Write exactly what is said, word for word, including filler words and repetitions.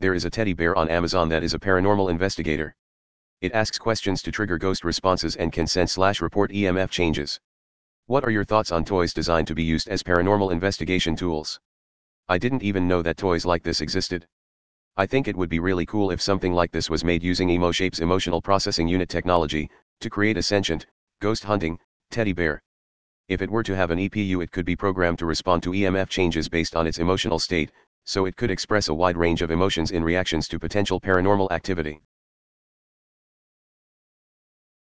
There is a teddy bear on Amazon that is a paranormal investigator. It asks questions to trigger ghost responses and can sense/report E M F changes. What are your thoughts on toys designed to be used as paranormal investigation tools? I didn't even know that toys like this existed. I think it would be really cool if something like this was made using EmoShape's emotional processing unit technology, to create a sentient, ghost-hunting, teddy bear. If it were to have an E P U, it could be programmed to respond to E M F changes based on its emotional state, so it could express a wide range of emotions in reactions to potential paranormal activity.